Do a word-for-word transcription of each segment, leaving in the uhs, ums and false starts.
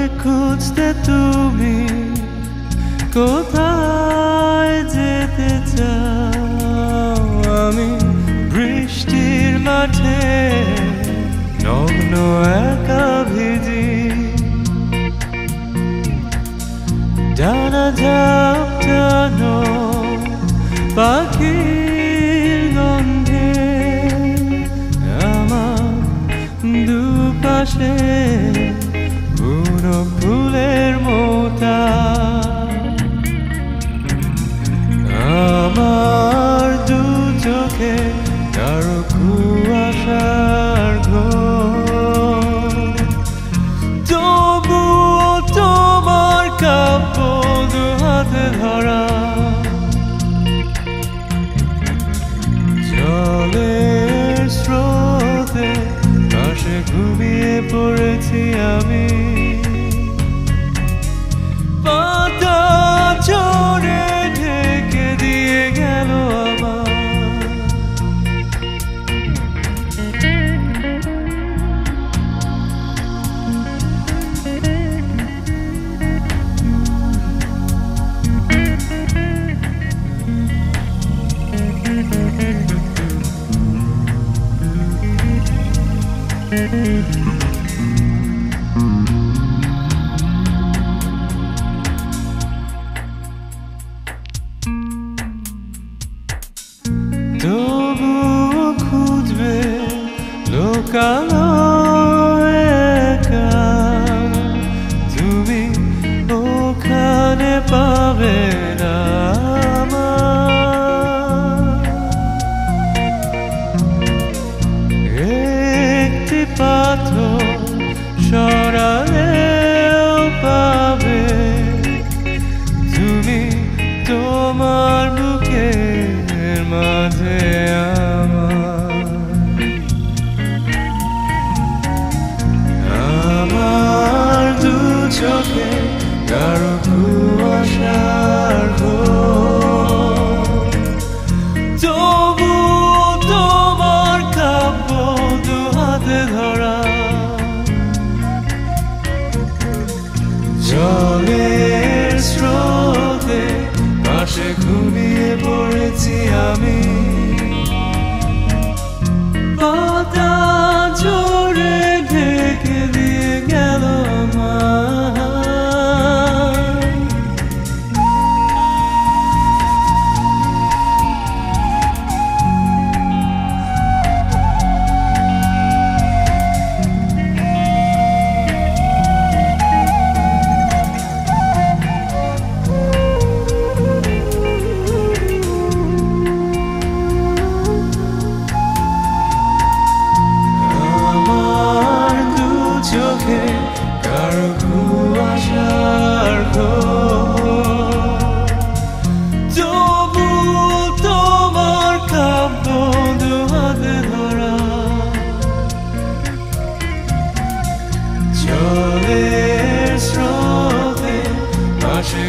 के খুঁজতে তুমি কোথায় যেতে চাও আমি বৃষ্টির মাঠে নগ্ন একা ভিজি জানা জানো পাখির গন্ধে আমার দুপাশে পুরো ফুলের মোতা আমার দু চোখে কারো কুয়াশার ঘোর তবুও তোমার কাব্য দু হাতে ধরা জলের স্রোতে পাশে ঘুমিয়ে পড়েছি আমি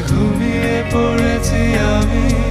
ঘুমিয়ে পড়েছি আমি